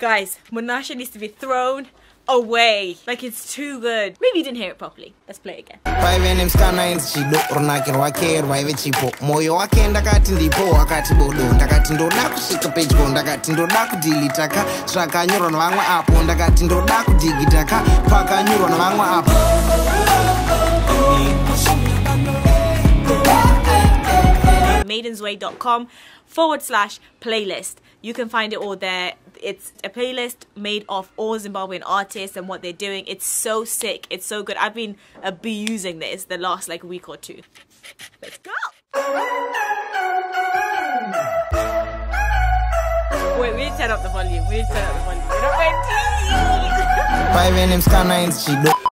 Guys, Monasha needs to be thrown away. Like, it's too good. Maybe you didn't hear it properly. Let's play it again. madeinzwe.com/playlist. You can find it all there. It's a playlist made of all Zimbabwean artists and what they're doing. It's so sick. It's so good. I've been abusing this the last like week or two. Let's go. Wait, we need to turn up the volume. We need to turn up the volume. Five names, Chido.